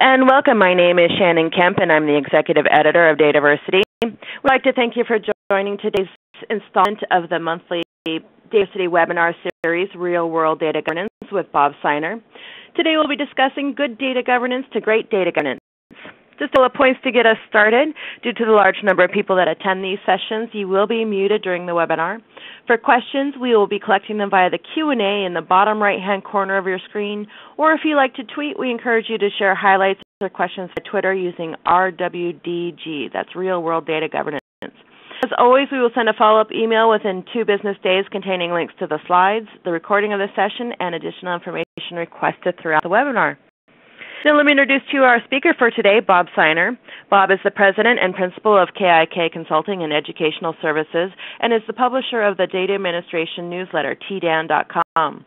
And welcome. My name is Shannon Kemp, and I'm the executive editor of Dataversity. We'd like to thank you for joining today's installment of the monthly Dataversity webinar series, Real World Data Governance, with Bob Seiner. Today we'll be discussing good data governance to great data governance. Just a couple of points to get us started. Due to the large number of people that attend these sessions, you will be muted during the webinar. For questions, we will be collecting them via the Q&A in the bottom right-hand corner of your screen. Or if you like to tweet, we encourage you to share highlights or questions on Twitter using RWDG. That's Real World Data Governance. As always, we will send a follow-up email within 2 business days containing links to the slides, the recording of the session, and additional information requested throughout the webinar. Now let me introduce to you our speaker for today, Bob Seiner. Bob is the president and principal of KIK Consulting and Educational Services and is the publisher of the data administration newsletter, TDAN.com.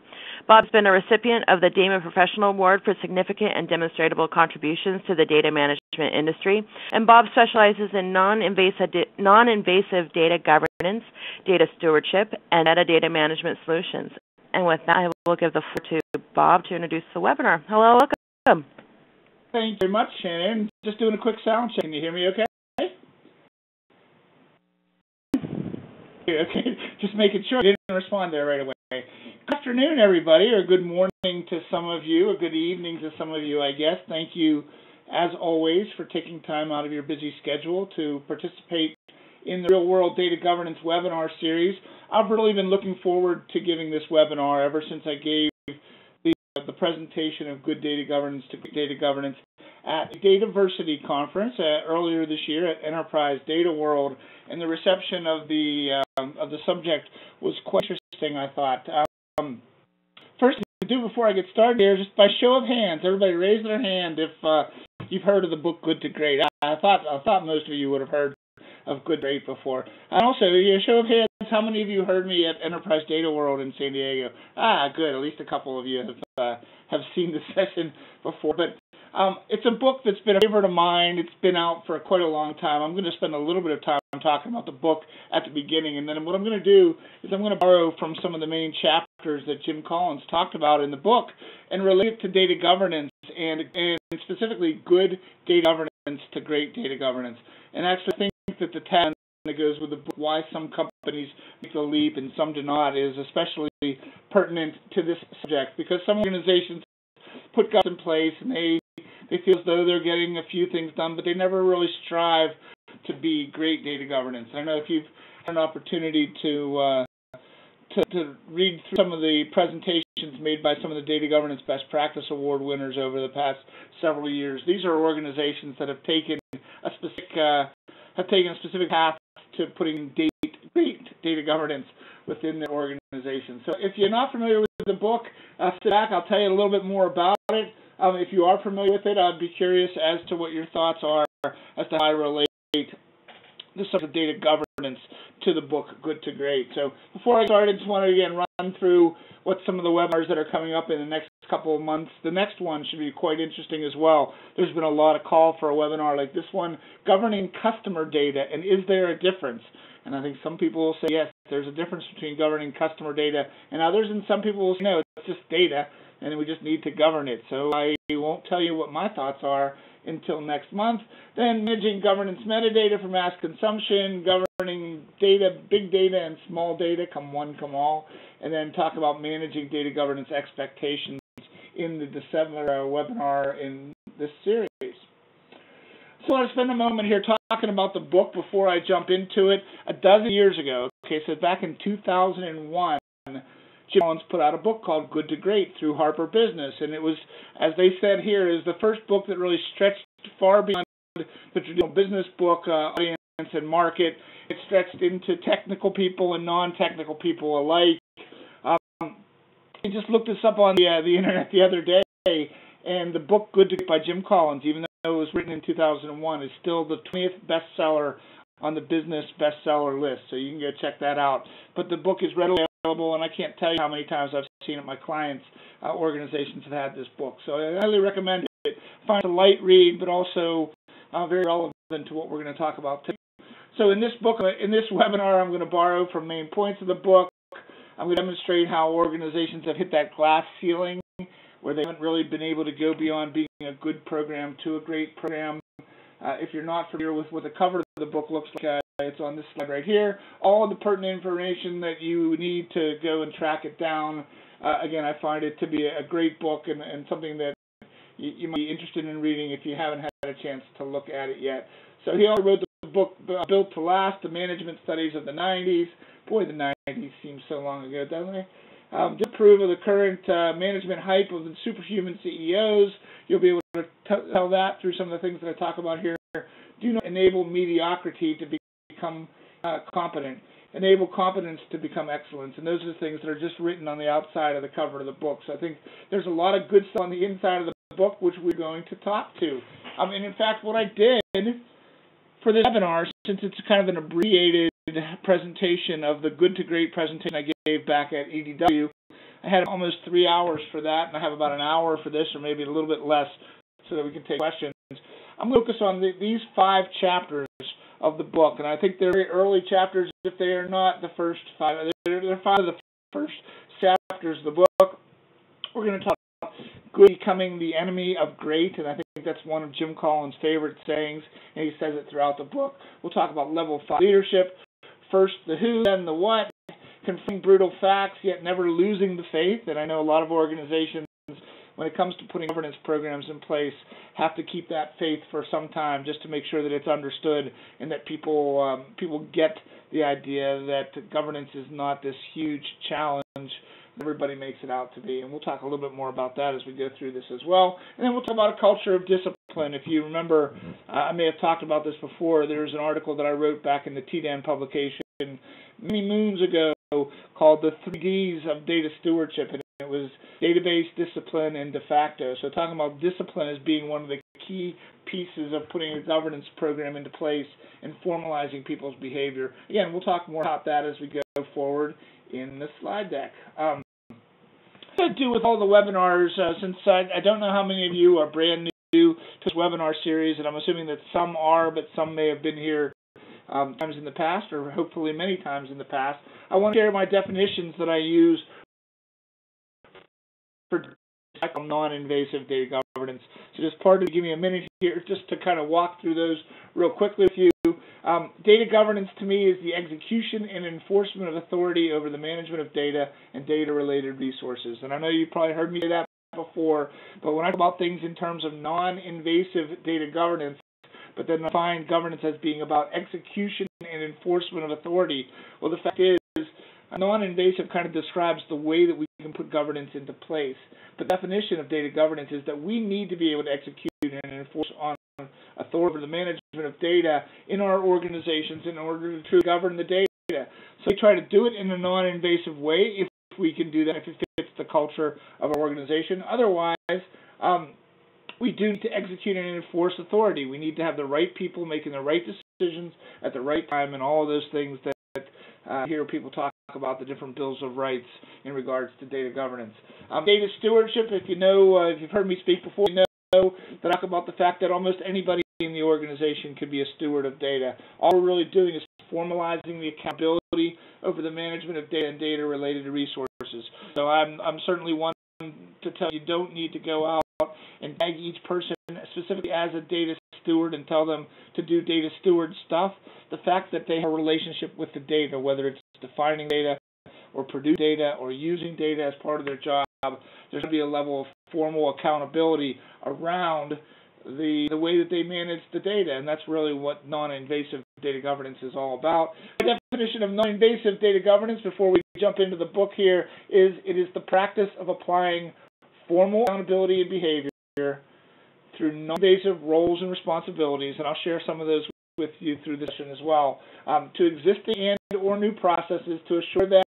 Bob's been a recipient of the DAMA Professional Award for significant and demonstrable contributions to the data management industry, and Bob specializes in non-invasive data governance, data stewardship, and metadata management solutions. And with that, I will give the floor to Bob to introduce the webinar. Hello, welcome. Thank you very much, Shannon. Just doing a quick sound check. Can you hear me okay? Okay, just making sure I didn't respond there right away. Good afternoon, everybody, or good morning to some of you, or good evening to some of you, I guess. Thank you, as always, for taking time out of your busy schedule to participate in the Real World Data Governance webinar series. I've really been looking forward to giving this webinar ever since I gave the presentation of Good Data Governance to Great Data Governance at a Dataversity conference earlier this year at Enterprise Data World, and the reception of the subject was quite interesting, I thought. First thing to do before I get started here, just by show of hands, everybody raise their hand if you've heard of the book Good to Great. I thought most of you would have heard of Good to Great before. And also, a show of hands, how many of you heard me at Enterprise Data World in San Diego? Ah, good. At least a couple of you have seen the session before. But it's a book that's been a favorite of mine. It's been out for quite a long time. I'm going to spend a little bit of time talking about the book at the beginning, and then what I'm going to do is I'm going to borrow from some of the main chapters that Jim Collins talked about in the book and relate it to data governance, and specifically good data governance to great data governance. And I actually think that the tagline that goes with the book, why some companies make the leap and some do not, is especially pertinent to this subject, because some organizations put governance in place and they feel as though they're getting a few things done, but they never really strive to be great data governance. I don't know if you've had an opportunity to read through some of the presentations made by some of the Data Governance Best Practice Award winners over the past several years. These are organizations that have taken a specific path to putting great data governance within their organization. So if you're not familiar with the book, sit back. I'll tell you a little bit more about it. If you are familiar with it, I'd be curious as to what your thoughts are as to how I relate the sort of data governance to the book Good to Great. So before I start, I just want to again run through what some of the webinars that are coming up in the next couple of months. The next one should be quite interesting as well. There's been a lot of call for a webinar like this one, governing customer data, and is there a difference? And I think some people will say yes, there's a difference between governing customer data and others, and some people will say no, it's just data and we just need to govern it. So I won't tell you what my thoughts are until next month. Then managing governance metadata for mass consumption, governing data, big data and small data, come one, come all, and then talk about managing data governance expectations in the December webinar in this series. So I want to spend a moment here talking about the book before I jump into it. A dozen years ago, okay, so back in 2001, Jim Collins put out a book called Good to Great through Harper Business, and it was, as they said here, is the first book that really stretched far beyond the traditional business book audience and market. It stretched into technical people and non-technical people alike. I just looked this up on the internet the other day, and the book Good to Great by Jim Collins, even though it was written in 2001, is still the 20th bestseller on the business bestseller list, so you can go check that out. But the book is readily available, and I can't tell you how many times I've seen it. My clients' organizations have had this book, so I highly recommend it. Find it a light read, but also very relevant to what we're going to talk about today. So in this book, in this webinar, I'm going to borrow from main points of the book. I'm going to demonstrate how organizations have hit that glass ceiling where they haven't really been able to go beyond being a good program to a great program. If you're not familiar with what the cover of the book looks like, it's on this slide right here. All of the pertinent information that you need to go and track it down. Again, I find it to be a great book and something that you might be interested in reading if you haven't had a chance to look at it yet. So he also wrote the book Built to Last, The Management Studies of the 90s. Boy, the 90s seems so long ago, doesn't it? Just prove of the current management hype of the superhuman CEOs. You'll be able to tell that through some of the things that I talk about here. Do not enable mediocrity to become competent. Enable competence to become excellence. And those are the things that are just written on the outside of the cover of the book. So I think there's a lot of good stuff on the inside of the book, which we're going to talk to. And in fact, what I did for this webinar, since it's kind of an abbreviated presentation of the Good to Great presentation I gave back at EDW, I had almost 3 hours for that, and I have about an hour for this, or maybe a little bit less, so that we can take questions. I'm going to focus on these 5 chapters of the book, and I think they're very early chapters. If they are not the first 5, they're 5 of the first chapters of the book. We're going to talk about good becoming the enemy of great, and I think that's one of Jim Collins' favorite sayings, and he says it throughout the book. We'll talk about level 5 leadership, first the who, then the what, confronting brutal facts, yet never losing the faith. And I know a lot of organizations, when it comes to putting governance programs in place, have to keep that faith for some time just to make sure that it's understood and that people get the idea that governance is not this huge challenge that everybody makes it out to be. And we'll talk a little bit more about that as we go through this as well. And then we'll talk about a culture of discipline. If you remember, I may have talked about this before. There's an article that I wrote back in the TDAN publication many moons ago called The 3Ds of Data Stewardship. And it was database, discipline, and de facto. So talking about discipline as being one of the key pieces of putting a governance program into place and formalizing people's behavior. Again, we'll talk more about that as we go forward in the slide deck. What I do with all the webinars, since I don't know how many of you are brand new to this webinar series, and I'm assuming that some are, but some may have been here times in the past, or hopefully many times in the past. I want to share my definitions that I use for non-invasive data governance. So just pardon, give me a minute here just to kind of walk through those real quickly with you. Data governance to me is the execution and enforcement of authority over the management of data and data-related resources. And I know you've probably heard me say that before, but when I talk about things in terms of non-invasive data governance, but then I define governance as being about execution and enforcement of authority, well, the fact is, non-invasive kind of describes the way that we can put governance into place. The definition of data governance is that we need to be able to execute and enforce on authority over the management of data in our organizations in order to govern the data. So we try to do it in a non-invasive way if we can do that, if it fits the culture of our organization. Otherwise, we do need to execute and enforce authority. We need to have the right people making the right decisions at the right time and all of those things that hear people talk about the different bills of rights in regards to data governance. Data stewardship, if you know, if you've heard me speak before, you know that I talk about the fact that almost anybody in the organization could be a steward of data. All we're really doing is formalizing the accountability over the management of data and data-related resources. So I'm certainly one to tell you don't need to go out and tag each person specifically as a data steward and tell them to do data steward stuff. The fact that they have a relationship with the data, whether it's defining data or producing data or using data as part of their job, there's going to be a level of formal accountability around the way that they manage the data, and that's really what non-invasive data governance is all about. The definition of non-invasive data governance, before we jump into the book here, is it is the practice of applying formal accountability and behavior through non-invasive roles and responsibilities, and I'll share some of those with you through this session as well, to existing and or new processes to assure that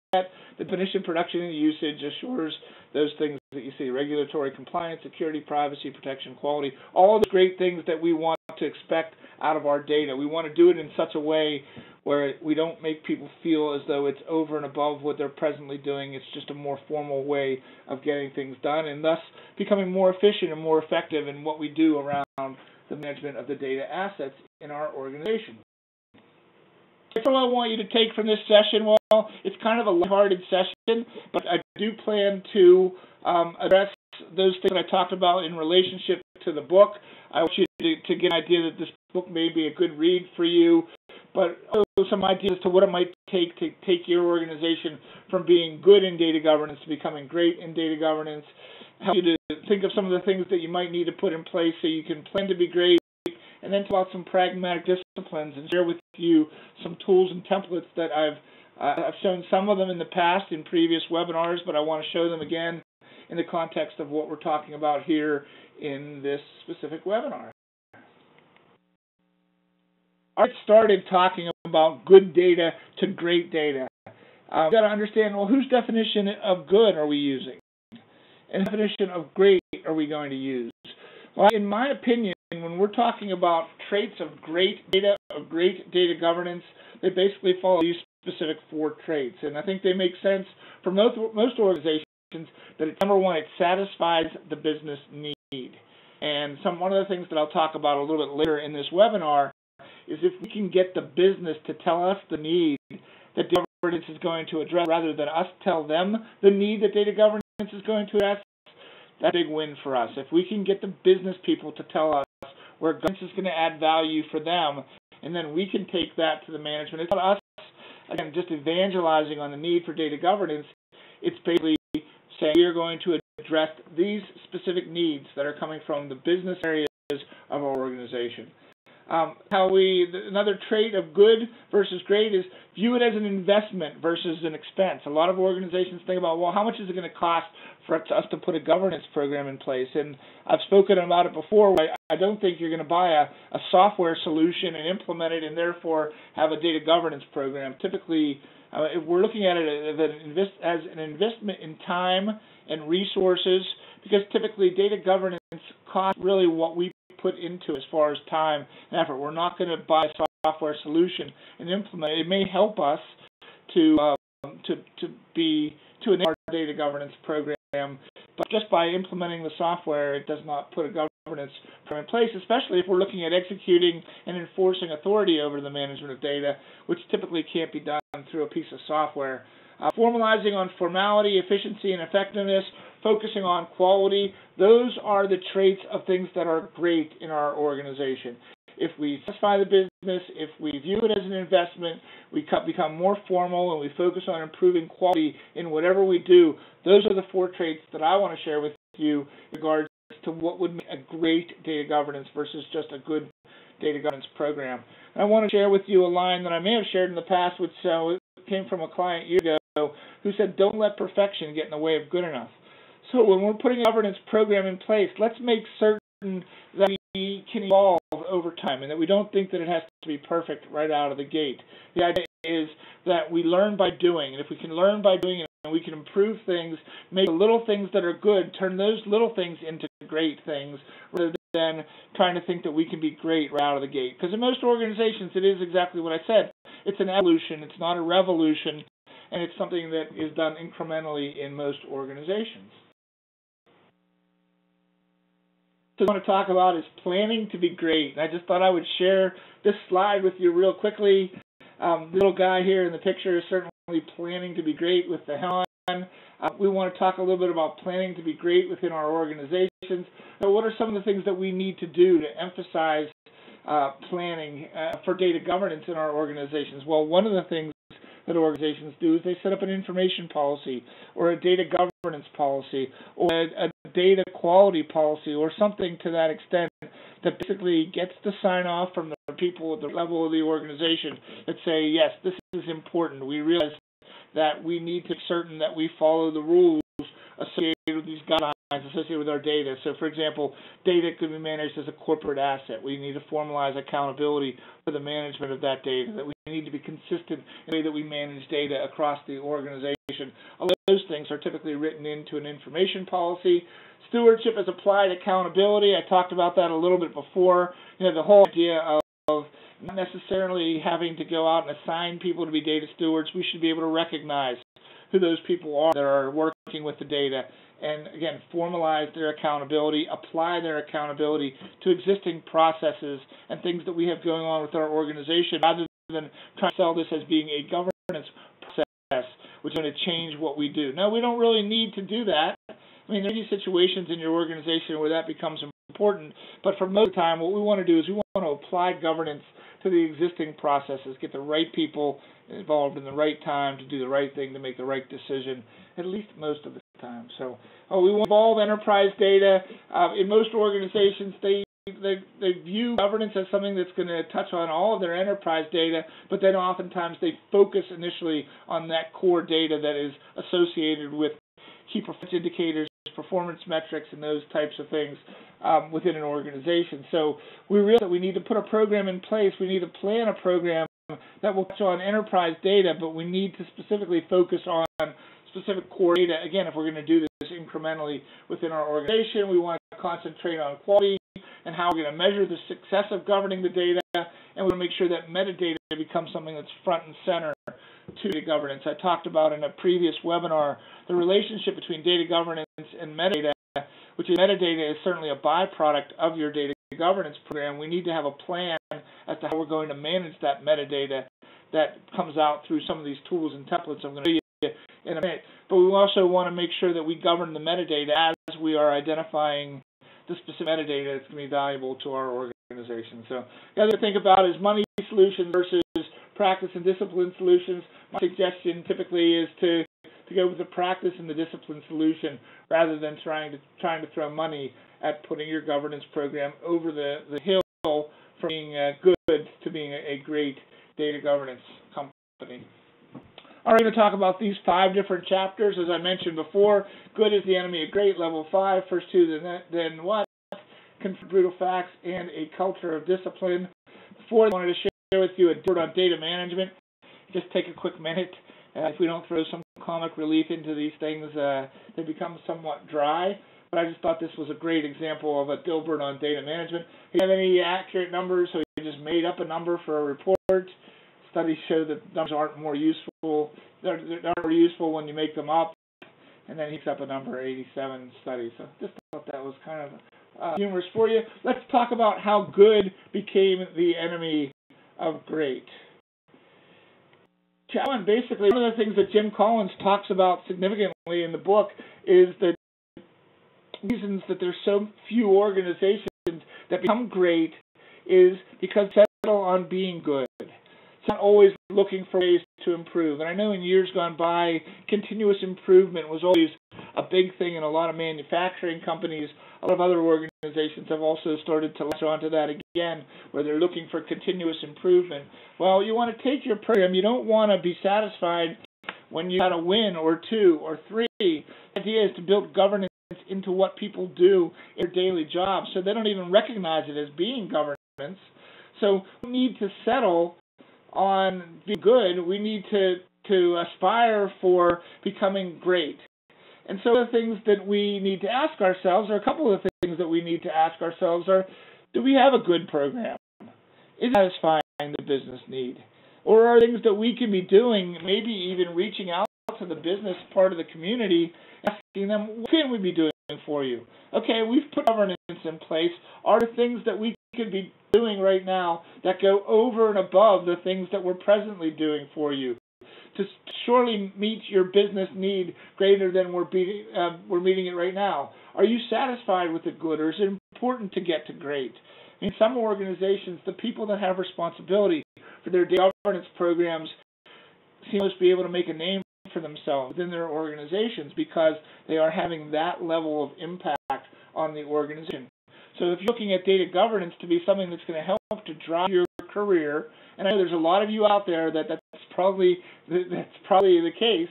the definition, production, and usage assures those things that you see: regulatory compliance, security, privacy, protection, quality, all the great things that we want to expect out of our data. We want to do it in such a way where we don't make people feel as though it's over and above what they're presently doing. It's just a more formal way of getting things done and thus becoming more efficient and more effective in what we do around the management of the data assets in our organization. That's all I want you to take from this session. Well, it's kind of a lighthearted session, but I do plan to address those things that I talked about in relationship to the book. I want you to get an idea that this book may be a good read for you, but also some ideas as to what it might take to take your organization from being good in data governance to becoming great in data governance. Help you to think of some of the things that you might need to put in place so you can plan to be great, and then talk about some pragmatic disciplines and share with you some tools and templates that I've shown some of them in the past in previous webinars, but I want to show them again in the context of what we're talking about here in this specific webinar. I started talking about good data to great data. We've got to understand, well, whose definition of good are we using? And definition of great are we going to use? Well, in my opinion, when we're talking about traits of great data governance, they basically follow these specific four traits. And I think they make sense for most organizations that, it's, number one, it satisfies the business need. And one of the things that I'll talk about a little bit later in this webinar is if we can get the business to tell us the need that data governance is going to address rather than us tell them the need that data governance is going to address, that's a big win for us. If we can get the business people to tell us where governance is going to add value for them, and then we can take that to the management. It's not us, again, just evangelizing on the need for data governance. It's basically saying we are going to address these specific needs that are coming from the business areas of our organization. Another trait of good versus great is view it as an investment versus an expense. A lot of organizations think about, well, how much is it going to cost for us to put a governance program in place? And I've spoken about it before. I don't think you're going to buy a software solution and implement it and therefore have a data governance program. Typically, if we're looking at it as an investment in time and resources, because typically data governance costs really what we put into as far as time and effort. We're not going to buy a software solution and implement it. It may help us to enable our data governance program, but just by implementing the software, it does not put a governance program in place, especially if we're looking at executing and enforcing authority over the management of data, which typically can't be done through a piece of software. Formalizing on formality, efficiency, and effectiveness, focusing on quality, those are the traits of things that are great in our organization. If we satisfy the business, if we view it as an investment, we become more formal and we focus on improving quality in whatever we do. Those are the four traits that I want to share with you in regards to what would make a great data governance versus just a good data governance program. And I want to share with you a line that I may have shared in the past, which came from a client years ago who said, "Don't let perfection get in the way of good enough." So when we're putting a governance program in place, let's make certain that we can evolve over time and that we don't think that it has to be perfect right out of the gate. The idea is that we learn by doing, and if we can learn by doing and we can improve things, make the little things that are good, turn those little things into great things rather than trying to think that we can be great right out of the gate. Because in most organizations, it is exactly what I said. It's an evolution, it's not a revolution, and it's something that is done incrementally in most organizations. What I want to talk about is planning to be great. And I just thought I would share this slide with you real quickly. The little guy here in the picture is certainly planning to be great with the helm on. We want to talk a little bit about planning to be great within our organizations. So what are some of the things that we need to do to emphasize planning for data governance in our organizations? Well, one of the things that organizations do is they set up an information policy or a data governance policy or a data quality policy or something to that extent that basically gets the sign-off from the people at the level of the organization that say, yes, this is important. We realize that we need to be certain that we follow the rules associated with these guidelines associated with our data. So, for example, data could be managed as a corporate asset. We need to formalize accountability for the management of that data, that we need to be consistent in the way that we manage data across the organization. All those things are typically written into an information policy. Stewardship is applied accountability. I talked about that a little bit before. You know, the whole idea of not necessarily having to go out and assign people to be data stewards. We should be able to recognize who those people are that are working with the data, and again, formalize their accountability, apply their accountability to existing processes and things that we have going on with our organization, rather than trying to sell this as being a governance process, which is going to change what we do. Now, we don't really need to do that. I mean, there are situations in your organization where that becomes important, but for most of the time, what we want to do is we want to apply governance to the existing processes, get the right people involved in the right time to do the right thing, to make the right decision, at least most of the time. So we want to involve enterprise data. In most organizations, they view governance as something that's going to touch on all of their enterprise data, but then oftentimes they focus initially on that core data that is associated with key performance indicators, performance metrics, and those types of things within an organization. So we realize that we need to put a program in place. We need to plan a program that will touch on enterprise data, but we need to specifically focus on specific core data. Again, if we're going to do this incrementally within our organization, we want to concentrate on quality and how we're going to measure the success of governing the data, and we want to make sure that metadata becomes something that's front and center to data governance. I talked about in a previous webinar the relationship between data governance and metadata, which is metadata is certainly a byproduct of your data governance program. We need to have a plan as to how we're going to manage that metadata that comes out through some of these tools and templates I'm going to show you in a minute. But we also want to make sure that we govern the metadata as we are identifying the specific metadata that's going to be valuable to our organization. So the other thing to think about is money solutions versus practice and discipline solutions. My suggestion typically is to go with the practice and the discipline solution rather than trying to throw money at putting your governance program over the hill from being good to being a great data governance company. All right, we're going to talk about these 5 different chapters. As I mentioned before, good is the enemy of great, level 5, first 2, then what? Confront brutal facts and a culture of discipline. Before, I wanted to share with you a word on data management. Just take a quick minute. If we don't throw some comic relief into these things, they become somewhat dry. But I just thought this was a great example of a Dilbert on data management. He didn't have any accurate numbers, so he just made up a number for a report. Studies show that numbers aren't more useful. They're more useful when you make them up. And then he picks up a number, 87 studies. So just thought that was kind of humorous for you. Let's talk about how good became the enemy of great. Chapter 1, basically, one of the things that Jim Collins talks about significantly in the book is the reasons that there's so few organizations that become great is because they settle on being good. Not always looking for ways to improve. And I know in years gone by, continuous improvement was always a big thing in a lot of manufacturing companies. A lot of other organizations have also started to latch onto that again, where they're looking for continuous improvement. Well, you want to take your program. You don't want to be satisfied when you had a win or 2 or 3. The idea is to build governance into what people do in their daily job, so they don't even recognize it as being governance. So we need to settle on being good. We need to aspire for becoming great. And so the things that we need to ask ourselves, or a couple of things that we need to ask ourselves are, do we have a good program? Is it satisfying the business need? Or are things that we can be doing, maybe even reaching out to the business part of the community, asking them, what can we be doing for you? Okay, we've put governance in place. Are there things that we could be doing right now that go over and above the things that we're presently doing for you to surely meet your business need greater than we're meeting it right now? Are you satisfied with the good, or is it important to get to great? In some organizations, the people that have responsibility for their data governance programs seem to be able to make a name for themselves within their organizations because they are having that level of impact on the organization. So if you're looking at data governance to be something that's going to help to drive your career, and I know there's a lot of you out there that's probably the case,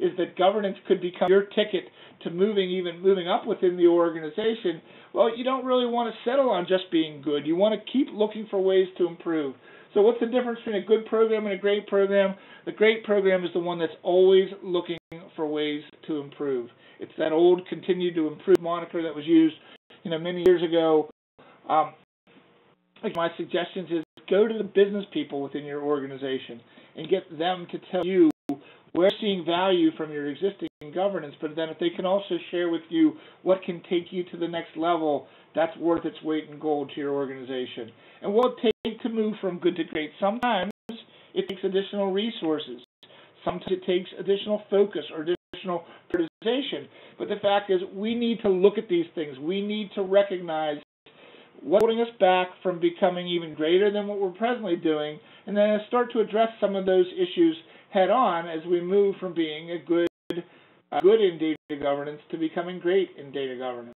is that governance could become your ticket to even moving up within the organization. Well, you don't really want to settle on just being good. You want to keep looking for ways to improve. So what's the difference between a good program and a great program? The great program is the one that's always looking for ways to improve. It's that old continue to improve moniker that was used many years ago. My suggestions is go to the business people within your organization and get them to tell you where they're seeing value from your existing governance, but then if they can also share with you what can take you to the next level, that's worth its weight in gold to your organization. And what it takes to move from good to great, sometimes it takes additional resources. Sometimes it takes additional focus or additional But the fact is, we need to look at these things. We need to recognize what's holding us back from becoming even greater than what we're presently doing, and then start to address some of those issues head on as we move from being good in data governance to becoming great in data governance.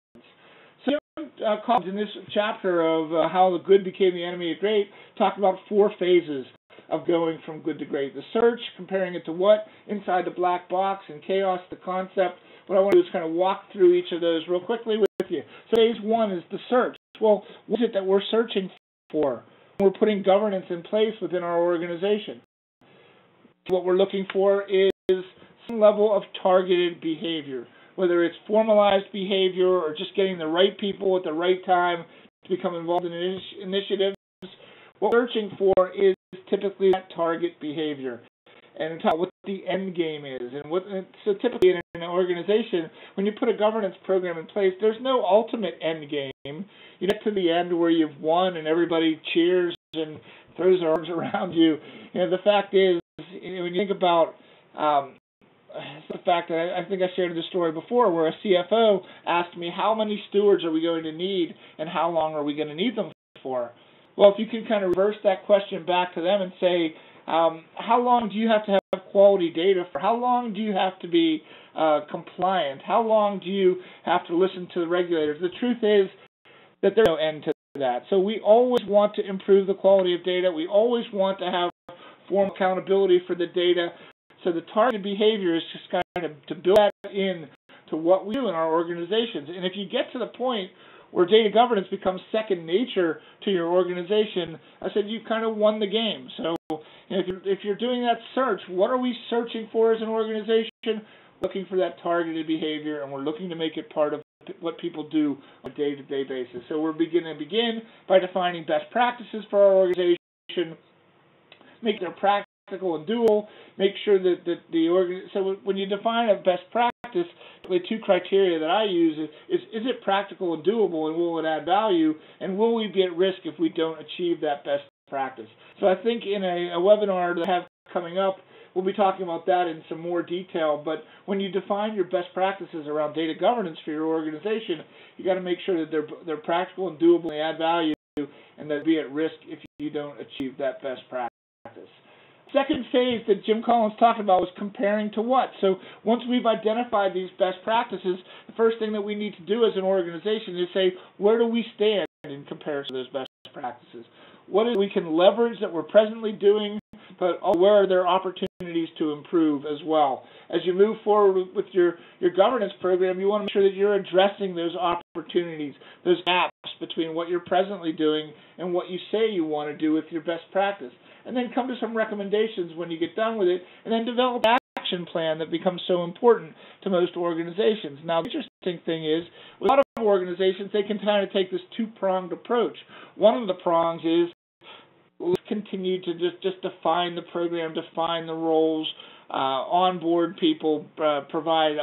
So Jim Collins, in this chapter of How the Good Became the Enemy of Great, talked about 4 phases of going from good to great. The search, comparing it to what, inside the black box, and chaos, the concept. What I want to do is kind of walk through each of those real quickly with you. So phase one is the search. Well, what is it that we're searching for? We're putting governance in place within our organization. What we're looking for is some level of targeted behavior, whether it's formalized behavior or just getting the right people at the right time to become involved in initiatives. What we're searching for is typically that target behavior, and talk about what the end game is. And so typically in an organization, when you put a governance program in place, there's no ultimate end game. You get to the end where you've won and everybody cheers and throws their arms around you. You know, the fact is, when you think about the fact that I think I shared this story before, where a CFO asked me, how many stewards are we going to need and how long are we going to need them for? Well, if you can kind of reverse that question back to them and say, how long do you have to have quality data for? How long do you have to be compliant? How long do you have to listen to the regulators? The truth is that there's no end to that. So we always want to improve the quality of data. We always want to have formal accountability for the data. So the targeted behavior is just kind of to build that in to what we do in our organizations. And if you get to the point where data governance becomes second nature to your organization, I said you kind of won the game. So if you're doing that search, what are we searching for as an organization? We're looking for that targeted behavior, and we're looking to make it part of what people do on a day-to-day basis. So we're begin by defining best practices for our organization, make their practical and doable, make sure that the organization. So when you define a best practice, the 2 criteria that I use is it practical and doable, and will it add value, and will we be at risk if we don't achieve that best practice? So I think in a webinar that I have coming up, we'll be talking about that in some more detail. But when you define your best practices around data governance for your organization, you got to make sure that they're practical and doable, and they add value, and they'll be at risk if you don't achieve that best practice. Second phase that Jim Collins talked about was comparing to what. So once we've identified these best practices, the first thing that we need to do as an organization is say, where do we stand in comparison to those best practices? What is it we can leverage that we're presently doing, but where are there opportunities to improve as well? As you move forward with your governance program, you want to make sure that you're addressing those opportunities, those gaps between what you're presently doing and what you say you want to do with your best practice. And then come to some recommendations when you get done with it, and then develop an action plan that becomes so important to most organizations. Now, the interesting thing is, with a lot of organizations, they can kind of take this 2-pronged approach. One of the prongs is, let's continue to just define the program, define the roles, onboard people, provide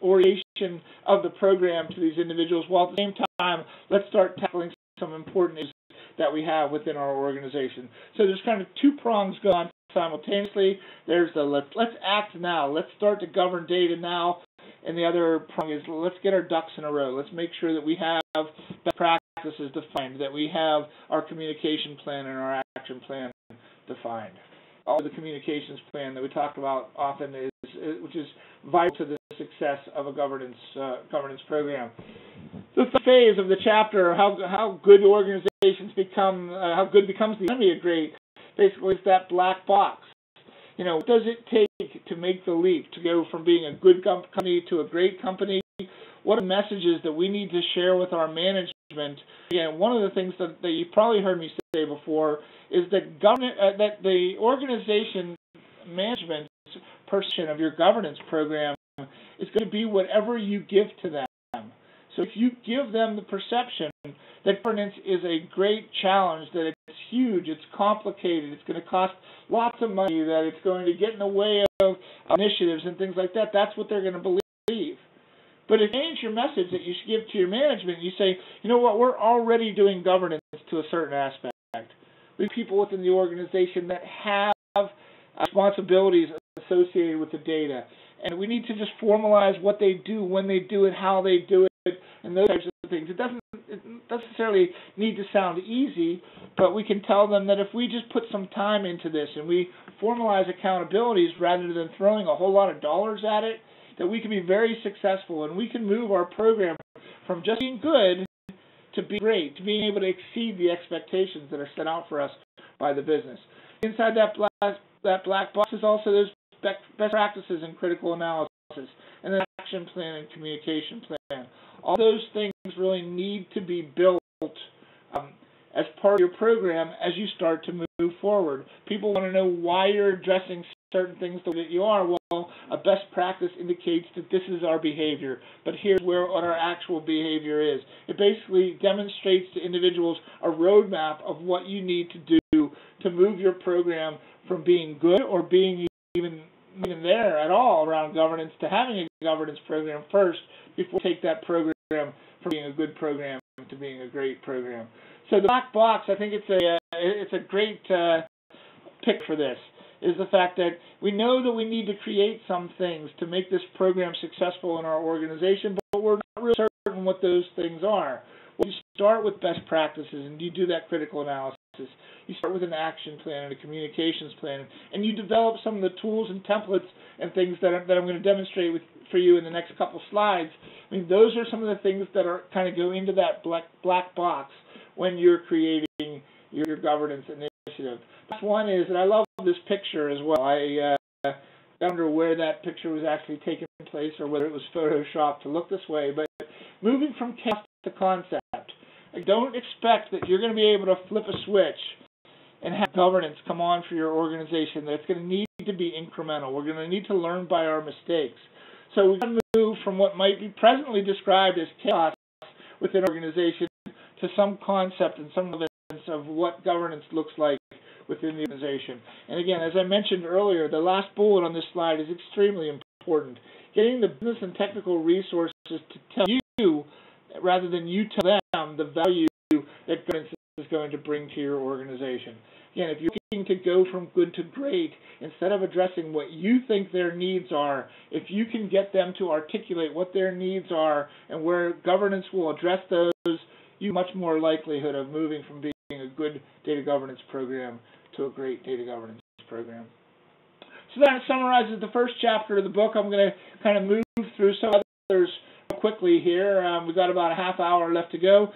orientation of the program to these individuals, while at the same time, let's start tackling some important issues that we have within our organization. So there's kind of 2 prongs going on simultaneously. There's the let's act now, let's start to govern data now, and the other prong is let's get our ducks in a row. Let's make sure that we have best practices defined, that we have our communication plan and our action plan defined. All the communications plan that we talk about often which is vital to the success of a governance program. The third phase of the chapter, how good organizations become, how good becomes the enemy of great, basically is that black box. You know, what does it take to make the leap, to go from being a good company to a great company? What are the messages that we need to share with our management? Again, one of the things that you've probably heard me say before is that that the organization management's perception of your governance program is going to be whatever you give to them. So if you give them the perception that governance is a great challenge, that it's huge, it's complicated, it's going to cost lots of money, that it's going to get in the way of initiatives and things like that, that's what they're going to believe. But if you change your message that you should give to your management, you say, you know what, we're already doing governance to a certain aspect. We have people within the organization that have responsibilities associated with the data. and we need to just formalize what they do, when they do it, how they do it, and those types of things. It doesn't necessarily need to sound easy, but we can tell them that if we just put some time into this and we formalize accountabilities rather than throwing a whole lot of dollars at it, that we can be very successful and we can move our program from just being good to be great, to being able to exceed the expectations that are set out for us by the business. Inside that black box is also those best practices in critical analysis and an action plan and communication plan. All those things really need to be built as part of your program as you start to move forward. People want to know why you're addressing certain things the way that you are. Well, a best practice indicates that this is our behavior, but here's where what our actual behavior is. It basically demonstrates to individuals a roadmap of what you need to do to move your program from being good or being even there at all around governance to having a governance program first before you take that program from being a good program to being a great program. So the black box, I think it's a great pick for this, is the fact that we know that we need to create some things to make this program successful in our organization, but we're not really certain what those things are. Well, you start with best practices and you do that critical analysis. You start with an action plan and a communications plan, and you develop some of the tools and templates and things that I'm going to demonstrate for you in the next couple slides. I mean, those are some of the things that are kind of go into that black box when you're creating your governance initiative. Last one is, and I love this picture as well. I don't know where that picture was actually taken place or whether it was photoshopped to look this way, but moving from chaos to concept. Don't expect that you're going to be able to flip a switch and have governance come on for your organization. That's going to need to be incremental. We're going to need to learn by our mistakes. So we're going to move from what might be presently described as chaos within an organization to some concept and some evidence of what governance looks like within the organization. And again, as I mentioned earlier, the last bullet on this slide is extremely important. Getting the business and technical resources to tell you rather than you tell them the value that governance is going to bring to your organization. Again, if you're looking to go from good to great, instead of addressing what you think their needs are, if you can get them to articulate what their needs are and where governance will address those, you have much more likelihood of moving from being a good data governance program to a great data governance program. So that summarizes the first chapter of the book. I'm going to kind of move through some others quickly here. We've got about a half hour left to go.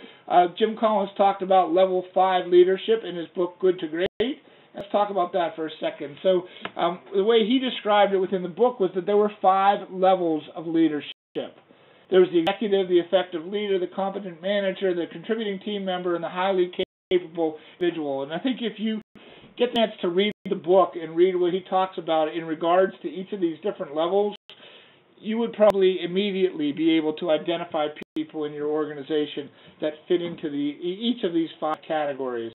Jim Collins talked about level 5 leadership in his book, Good to Great. Let's talk about that for a second. So the way he described it within the book was that there were 5 levels of leadership. There was the executive, the effective leader, the competent manager, the contributing team member, and the highly capable individual. And I think if you get the chance to read the book and read what he talks about in regards to each of these different levels, you would probably immediately be able to identify people in your organization that fit into each of these 5 categories.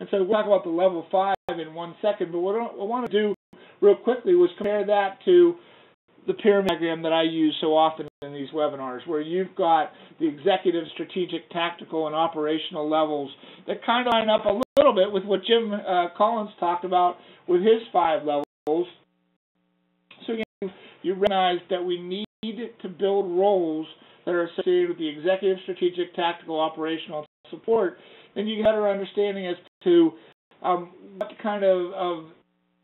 And so we'll talk about the level 5 in one second, but what I want to do real quickly was compare that to the pyramid diagram that I use so often in these webinars, where you've got the executive, strategic, tactical, and operational levels that kind of line up a little bit with what Jim Collins talked about with his 5 levels. So again, you recognize that we need to build roles that are associated with the executive, strategic, tactical, operational support, then you get a better understanding as to what kind of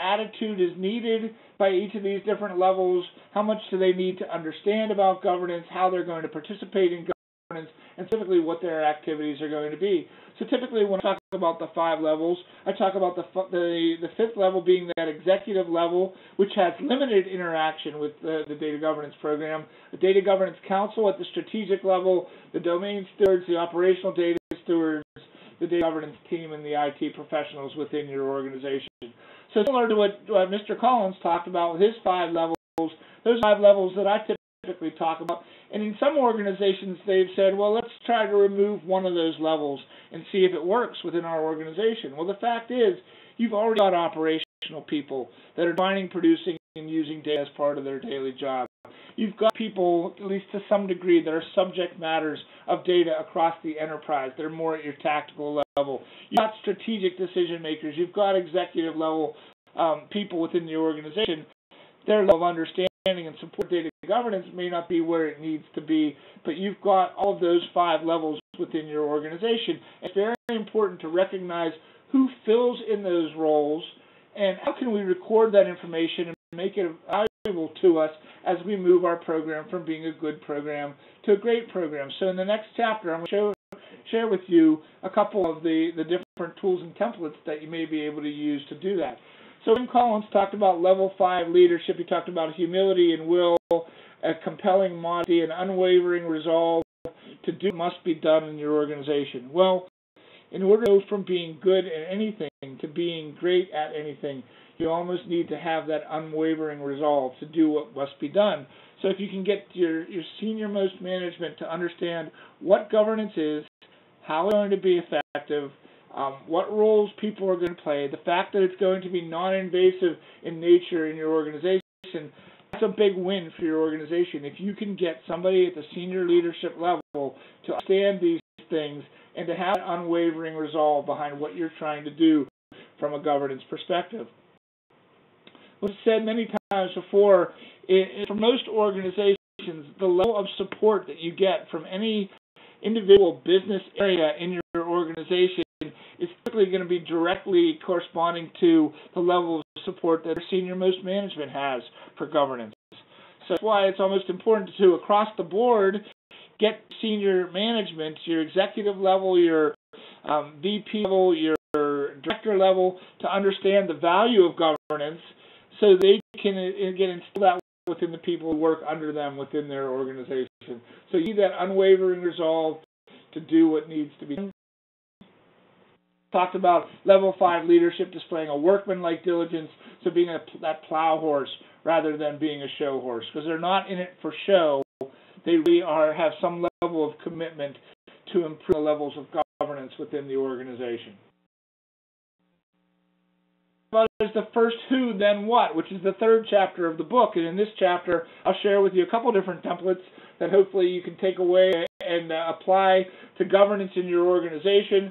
attitude is needed by each of these different levels, how much do they need to understand about governance, how they're going to participate in governance, and typically what their activities are going to be. So typically when I talk about the 5 levels, I talk about the 5th level being that executive level, which has limited interaction with the data governance program, the data governance council at the strategic level, the domain stewards, the operational data stewards, the data governance team, and the IT professionals within your organization. So similar to what Mr. Collins talked about with his 5 levels, those 5 levels that I typically talk about. And in some organizations, they've said, well, let's try to remove one of those levels and see if it works within our organization. Well, the fact is, you've already got operational people that are defining, producing, and using data as part of their daily job. You've got people, at least to some degree, that are subject matters of data across the enterprise. They're more at your tactical level. You've got strategic decision makers. You've got executive level people within the organization. Their level of understanding and support data governance may not be where it needs to be, but you've got all of those 5 levels within your organization. It's very important to recognize who fills in those roles and how can we record that information and make it valuable to us as we move our program from being a good program to a great program. So in the next chapter, I'm going to share with you a couple of the different tools and templates that you may be able to use to do that. So Jim Collins talked about level 5 leadership. He talked about humility and will, a compelling modesty, and unwavering resolve to do what must be done in your organization. Well, in order to go from being good at anything to being great at anything, you almost need to have that unwavering resolve to do what must be done. So if you can get your senior-most management to understand what governance is, how it's going to be effective, what roles people are going to play, the fact that it's going to be non-invasive in nature in your organization, that's a big win for your organization. If you can get somebody at the senior leadership level to understand these things and to have that unwavering resolve behind what you're trying to do from a governance perspective. What's said many times before, for most organizations, the level of support that you get from any individual business area in your organization is typically going to be directly corresponding to the level of support that senior-most management has for governance. So that's why it's almost important to, across the board, get senior management, your executive level, your VP level, your director level, to understand the value of governance so they can get instilled that within the people who work under them within their organization. So you need that unwavering resolve to do what needs to be done. Talked about level 5 leadership displaying a workmanlike diligence, so being that plow horse rather than being a show horse, because they're not in it for show. They really have some level of commitment to improve the levels of governance within the organization. But there's the first who, then what, which is the 3rd chapter of the book. And in this chapter, I'll share with you a couple different templates that hopefully you can take away and apply to governance in your organization.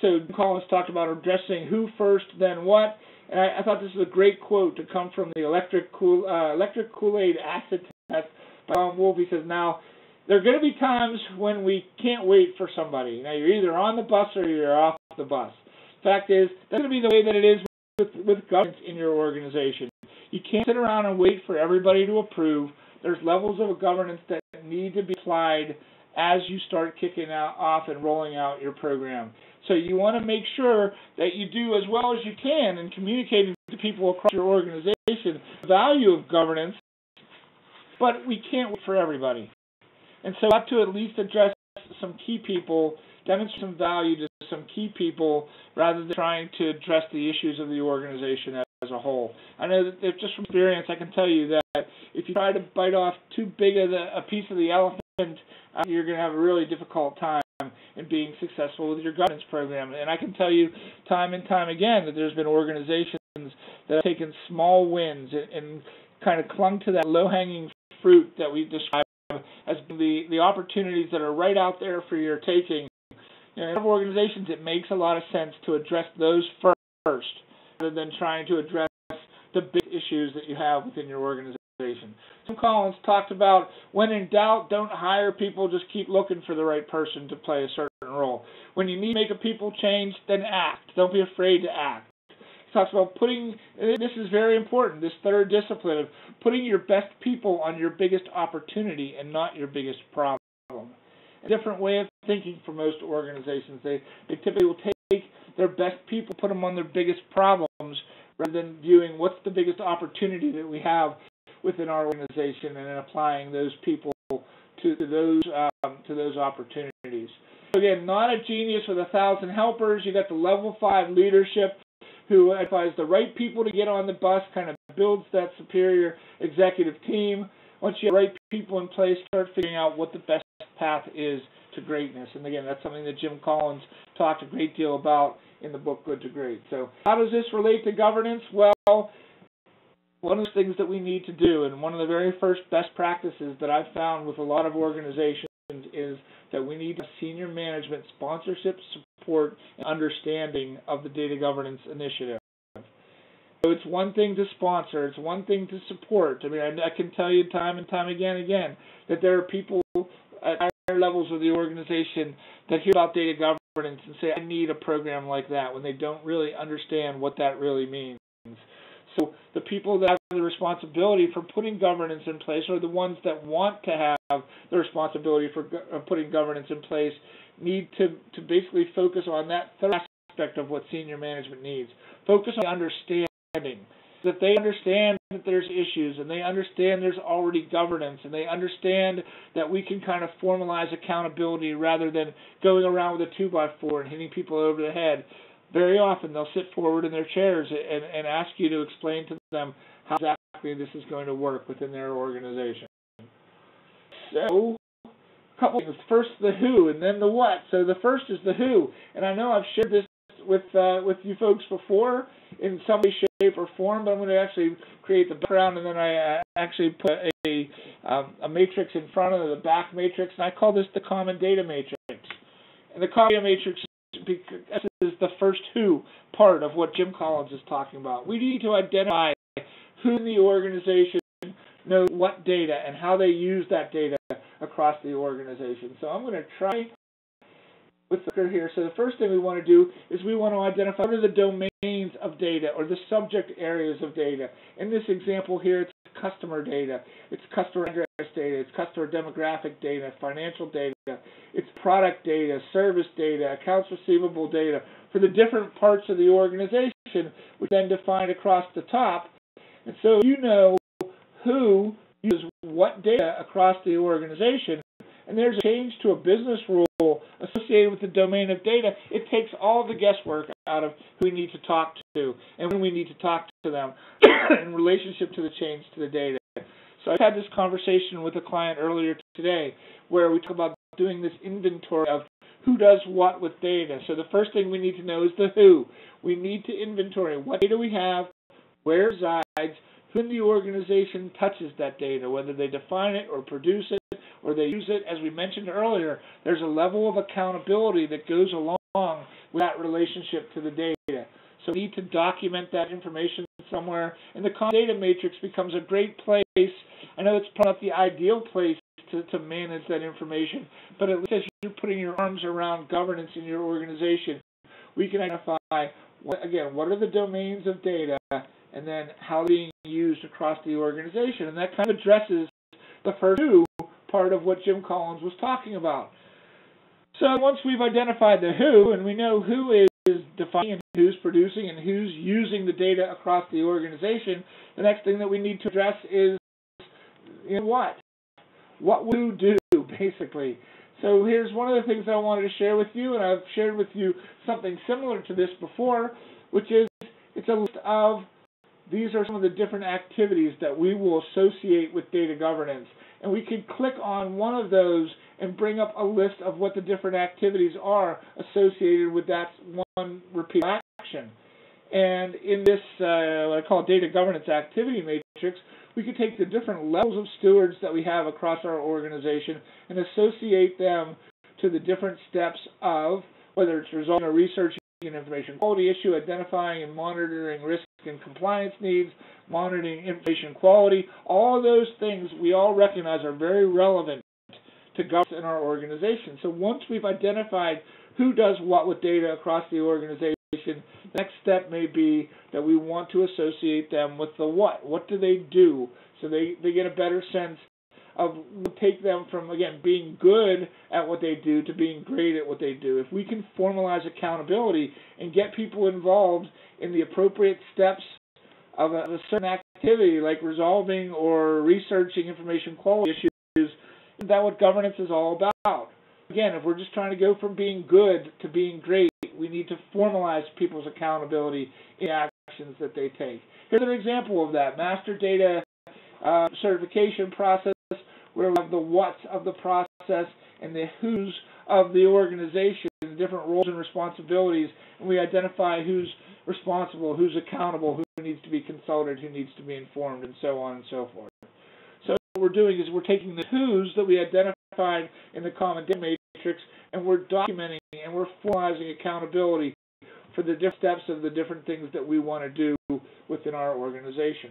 So Jim Collins talked about addressing who first, then what. And I thought this was a great quote to come from the electric Kool-Aid acid test by Tom Wolfe. He says, now, there are going to be times when we can't wait for somebody. Now, you're either on the bus or you're off the bus. The fact is, that's going to be the way that it is with governance in your organization. You can't sit around and wait for everybody to approve. There's levels of governance that need to be applied as you start kicking off and rolling out your program. So you want to make sure that you do as well as you can in communicating to people across your organization the value of governance, but we can't wait for everybody. And so we have to at least address some key people, demonstrate some value to some key people, rather than trying to address the issues of the organization as a whole. I know that just from experience, I can tell you that if you try to bite off too big of a piece of the elephant, you're going to have a really difficult time in being successful with your governance program. And I can tell you time and time again that there's been organizations that have taken small wins and kind of clung to that low-hanging fruit that we described as the opportunities that are right out there for your taking. You know, in a lot of organizations, it makes a lot of sense to address those first rather than trying to address the big issues that you have within your organization. Jim Collins talked about, when in doubt, don't hire people, just keep looking for the right person to play a certain role. When you need to make a people change, then act. Don't be afraid to act. He talks about putting, this is very important, this 3rd discipline of putting your best people on your biggest opportunity and not your biggest problem. A different way of thinking for most organizations. They typically will take their best people, put them on their biggest problems, rather than viewing what's the biggest opportunity that we have within our organization and then applying those people to those opportunities. So again, not a genius with 1,000 helpers. You got the level 5 leadership who advises the right people to get on the bus, kind of builds that superior executive team. Once you have the right people in place, start figuring out what the best path is to greatness. And again, that's something that Jim Collins talked a great deal about in the book Good to Great. So how does this relate to governance? Well, one of the things that we need to do, and one of the very first best practices that I've found with a lot of organizations, is that we need to have senior management sponsorship, support, and understanding of the data governance initiative. It's one thing to sponsor. It's one thing to support. I mean, I can tell you time and time again that there are people at higher levels of the organization that hear about data governance and say, I need a program like that, when they don't really understand what that really means. So the people that have the responsibility for putting governance in place are the ones that want to have the responsibility for putting governance in place, need to basically focus on that third aspect of what senior management needs. Focus on understanding. That they understand that there's issues, and they understand there's already governance, and they understand that we can kind of formalize accountability rather than going around with a 2x4 and hitting people over the head. Very often they'll sit forward in their chairs and ask you to explain to them how exactly this is going to work within their organization. So, a couple things. First the who and then the what. So the first is the who. And I know I've shared this with you folks before in some way, shape, or form, but I'm going to actually create the background, and then I actually put a matrix in front of the back matrix, and I call this the common data matrix. And the common data matrix is the first who part of what Jim Collins is talking about. We need to identify who in the organization knows what data and how they use that data across the organization. So I'm going to try with the here. So the first thing we want to do is we want to identify what are the domains of data or the subject areas of data. In this example here, it's customer data, it's customer address data, it's customer demographic data, financial data, it's product data, service data, accounts receivable data for the different parts of the organization, which then defined across the top. And so you know who uses what data across the organization, and there's a change to a business rule associated with the domain of data. It takes all the guesswork out of who we need to talk to and when we need to talk to them in relationship to the change to the data. So I had this conversation with a client earlier today where we talk about doing this inventory of who does what with data. So the first thing we need to know is the who. We need to inventory what data we have, where it resides, who in the organization touches that data, whether they define it or produce it or they use it. As we mentioned earlier, there's a level of accountability that goes along with that relationship to the data. So we need to document that information somewhere, and the common data matrix becomes a great place. I know it's probably not the ideal place to manage that information, but at least as you're putting your arms around governance in your organization, we can identify, what are the domains of data, and then how they're being used across the organization. And that kind of addresses the first who part of what Jim Collins was talking about. So once we've identified the who, and we know who is defining and who's producing and who's using the data across the organization, the next thing that we need to address is what? What we do, basically. So here's one of the things I wanted to share with you, and I've shared with you something similar to this before, which is it's a list of these are some of the different activities that we will associate with data governance. And we can click on one of those and bring up a list of what the different activities are associated with that one repeatable action. And in this, what I call data governance activity matrix, we could take the different levels of stewards that we have across our organization and associate them to the different steps of whether it's resolving or researching an information quality issue, identifying and monitoring risk and compliance needs, monitoring information quality. All of those things we all recognize are very relevant to governance in our organization. So once we've identified who does what with data across the organization, the next step may be that we want to associate them with the what. What do they do? So they get a better sense of take them from, again, being good at what they do to being great at what they do. If we can formalize accountability and get people involved in the appropriate steps of a certain activity, like resolving or researching information quality issues, isn't that what governance is all about? Again, if we're just trying to go from being good to being great, we need to formalize people's accountability in actions that they take. Here's an example of that master data certification process, where we have the what's of the process and the who's of the organization, the different roles and responsibilities, and we identify who's responsible, who's accountable, who needs to be consulted, who needs to be informed, and so on and so forth. So what we're doing is we're taking the who's that we identified in the common data matrix, and we're documenting and we're formalizing accountability for the different steps of the different things that we want to do within our organization.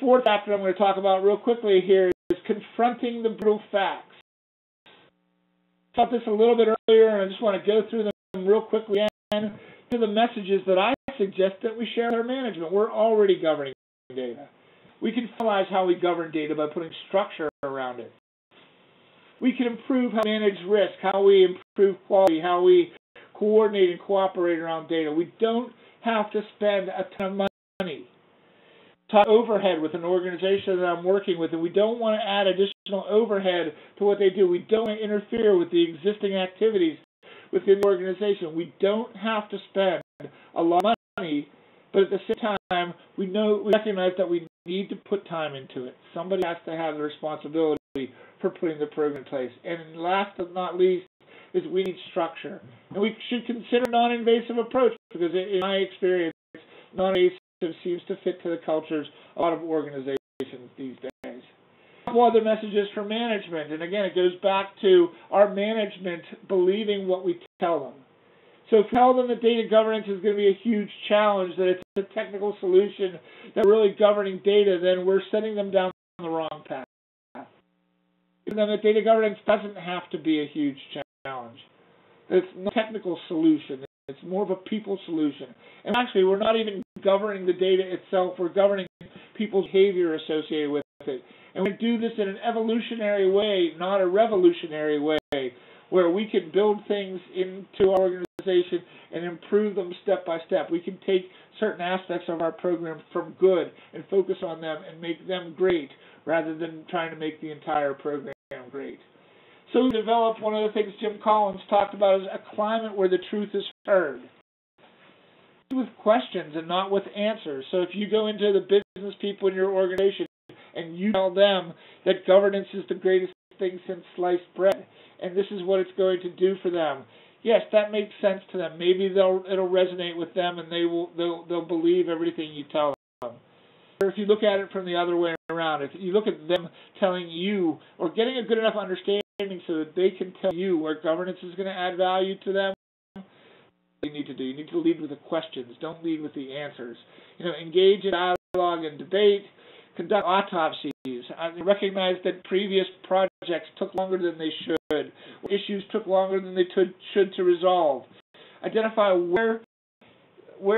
Fourth factor I'm going to talk about real quickly here is confronting the brutal facts. I taught this a little bit earlier, and I just want to go through them real quickly again to the messages that I suggest that we share with our management. We're already governing data. We can finalize how we govern data by putting structure around it. We can improve how we manage risk, how we improve quality, how we coordinate and cooperate around data. We don't have to spend a ton of money. Top overhead with an organization that I'm working with, and we don't want to add additional overhead to what they do. We don't want to interfere with the existing activities within the organization. We don't have to spend a lot of money, but at the same time, we recognize that we need to put time into it. Somebody has to have the responsibility for putting the program in place. And last but not least is we need structure. And we should consider non-invasive approach because in my experience, non-invasive seems to fit to the cultures a lot of organizations these days. A couple other messages for management, and again, it goes back to our management believing what we tell them. So if we tell them that data governance is going to be a huge challenge, that it's a technical solution, that we're really governing data, then we're sending them down the wrong path. And then that data governance doesn't have to be a huge challenge. It's not a technical solution. It's more of a people solution. And actually, we're not even governing the data itself. We're governing people's behavior associated with it. And we do this in an evolutionary way, not a revolutionary way, where we can build things into our organization and improve them step by step. We can take certain aspects of our program from good and focus on them and make them great rather than trying to make the entire program great. So we developed one of the things Jim Collins talked about is a climate where the truth is heard. With questions and not with answers. So if you go into the business people in your organization and you tell them that governance is the greatest thing since sliced bread and this is what it's going to do for them, yes, that makes sense to them. Maybe it'll resonate with them and they'll believe everything you tell them. Or if you look at it from the other way around, if you look at them telling you or getting a good enough understanding so that they can tell you where governance is going to add value to them, you need to do. You need to lead with the questions. Don't lead with the answers. You know, engage in dialogue and debate. Conduct autopsies. I recognize that previous projects took longer than they should. Or issues took longer than they should to resolve. Identify where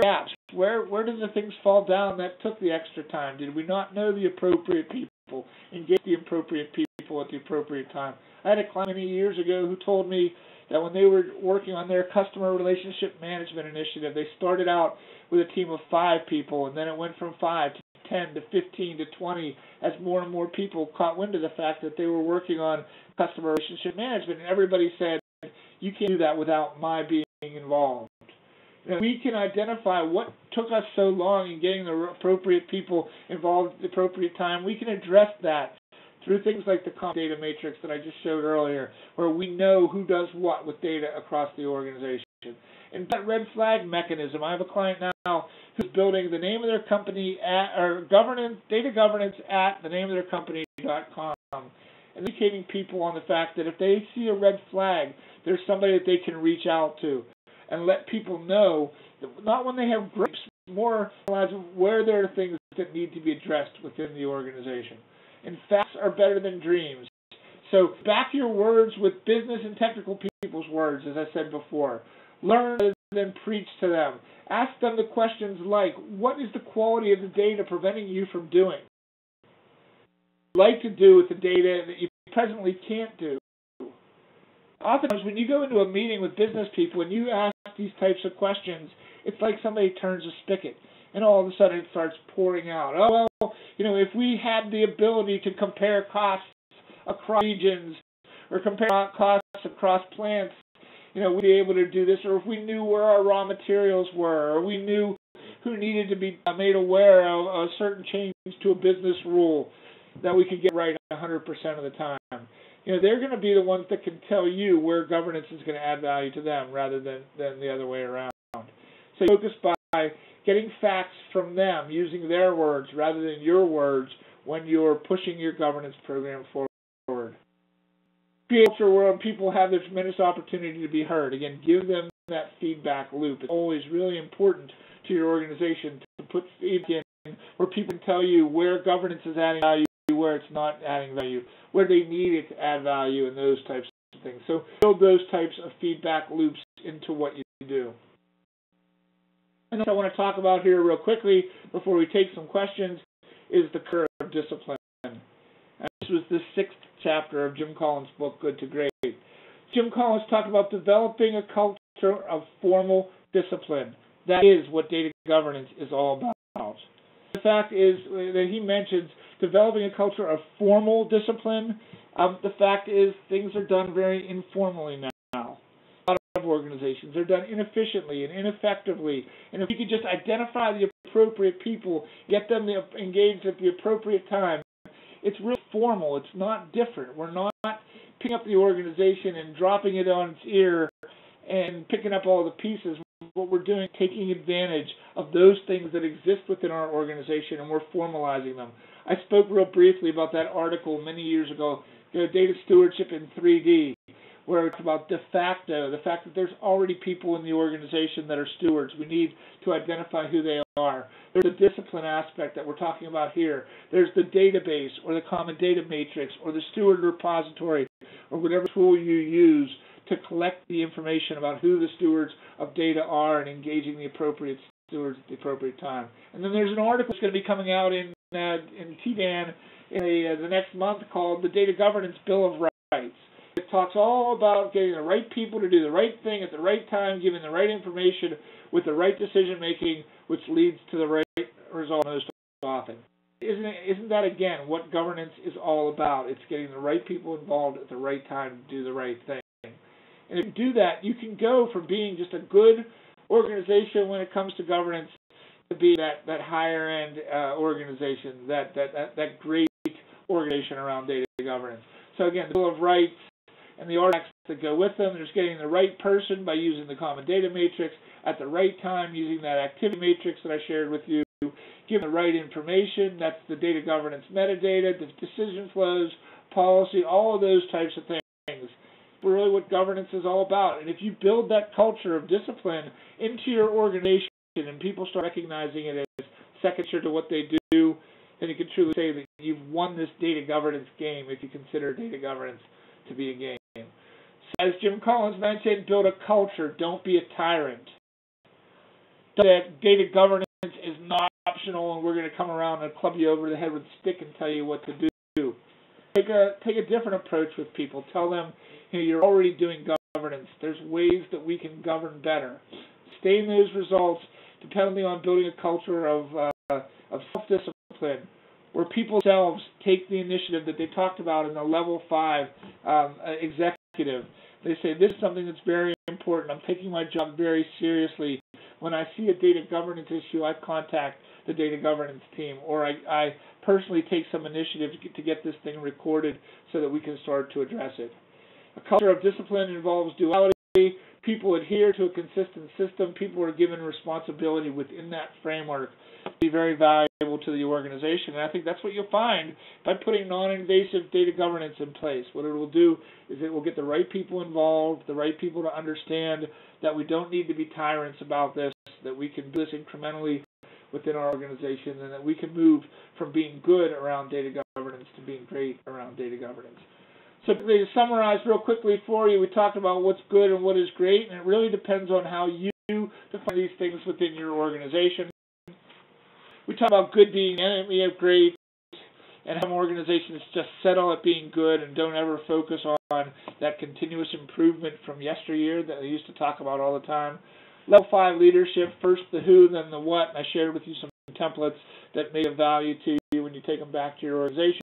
gaps. Where did the things fall down that took the extra time? Did we not know the appropriate people? Engage the appropriate people at the appropriate time. I had a client many years ago who told me that when they were working on their customer relationship management initiative, they started out with a team of 5 people, and then it went from 5 to 10 to 15 to 20 as more and more people caught wind of the fact that they were working on customer relationship management, and everybody said, you can't do that without my being involved. And we can identify what took us so long in getting the appropriate people involved at the appropriate time. We can address that through things like the common data matrix that I just showed earlier, where we know who does what with data across the organization. And that red flag mechanism, I have a client now who's building the name of their company at, or governance, data governance at the name of their company.com, and educating people on the fact that if they see a red flag, there's somebody that they can reach out to and let people know, that not when they have gripes, more where there are things that need to be addressed within the organization. And facts are better than dreams. So back your words with business and technical people's words, as I said before. Learn rather than preach to them. Ask them the questions like, what is the quality of the data preventing you from doing? What would you like to do with the data that you presently can't do? Oftentimes, when you go into a meeting with business people and you ask these types of questions, it's like somebody turns a spigot, and all of a sudden it starts pouring out. Oh, well, you know, if we had the ability to compare costs across regions or compare costs across plants, you know, we'd be able to do this, or if we knew where our raw materials were, or we knew who needed to be made aware of a certain change to a business rule that we could get right 100% of the time. You know, they're going to be the ones that can tell you where governance is going to add value to them rather than the other way around. So you focus by getting facts from them, using their words rather than your words when you're pushing your governance program forward. Culture where people have the tremendous opportunity to be heard. Again, give them that feedback loop. It's always really important to your organization to put feedback in where people can tell you where governance is adding value, where it's not adding value, where they need it to add value, and those types of things. So build those types of feedback loops into what you do. And what I want to talk about here real quickly before we take some questions is the curve of discipline. And this was the 6th chapter of Jim Collins' book, Good to Great. Jim Collins talked about developing a culture of formal discipline. That is what data governance is all about. The fact is that he mentions developing a culture of formal discipline. The fact is things are done very informally now. A lot of organizations are done inefficiently and ineffectively. And if you could just identify the appropriate people, get them engaged at the appropriate time, it's really formal. It's not different. We're not picking up the organization and dropping it on its ear and picking up all the pieces. What we're doing is taking advantage of those things that exist within our organization, and we're formalizing them. I spoke real briefly about that article many years ago, Data Stewardship in 3D, where it's about de facto, the fact that there's already people in the organization that are stewards. We need to identify who they are. There's the discipline aspect that we're talking about here. There's the database or the common data matrix or the steward repository or whatever tool you use to collect the information about who the stewards of data are and engaging the appropriate stewards at the appropriate time. And then there's an article that's going to be coming out in TDAN in the next month called The Data Governance Bill of Rights. It talks all about getting the right people to do the right thing at the right time, giving the right information with the right decision-making, which leads to the right result most often. Isn't that, again, what governance is all about? It's getting the right people involved at the right time to do the right thing. And if you do that, you can go from being just a good organization when it comes to governance to be that higher-end organization, that great organization around data governance. So again, the Bill of Rights and the artifacts that go with them, there's getting the right person by using the common data matrix at the right time, using that activity matrix that I shared with you, giving the right information. That's the data governance metadata, the decision flows, policy, all of those types of things. Really what governance is all about. And if you build that culture of discipline into your organization and people start recognizing it as second nature to what they do, then you can truly say that you've won this data governance game if you consider data governance to be a game. So as Jim Collins mentioned, build a culture. Don't be a tyrant. That data governance is not optional and we're going to come around and club you over the head with a stick and tell you what to do. Take a different approach with people. Tell them, you're already doing governance. There's ways that we can govern better. Stay in those results, depending on building a culture of self-discipline, where people themselves take the initiative that they talked about in the level 5 executive. They say, this is something that's very important. I'm taking my job very seriously. When I see a data governance issue, I contact the data governance team, or I personally take some initiative to get this thing recorded so that we can start to address it. A culture of discipline involves duality. People adhere to a consistent system. People are given responsibility within that framework to be very valuable to the organization. And I think that's what you'll find by putting non-invasive data governance in place. What it will do is it will get the right people involved, the right people to understand that we don't need to be tyrants about this, that we can do this incrementally within our organization, and that we can move from being good around data governance to being great around data governance. So to summarize real quickly for you, we talked about what's good and what is great, and it really depends on how you define these things within your organization. We talked about good being the enemy of great, and how organizations just settle at being good and don't ever focus on that continuous improvement from yesteryear that they used to talk about all the time. Level 5 leadership, first the who, then the what, and I shared with you some templates that may have value to you when you take them back to your organization.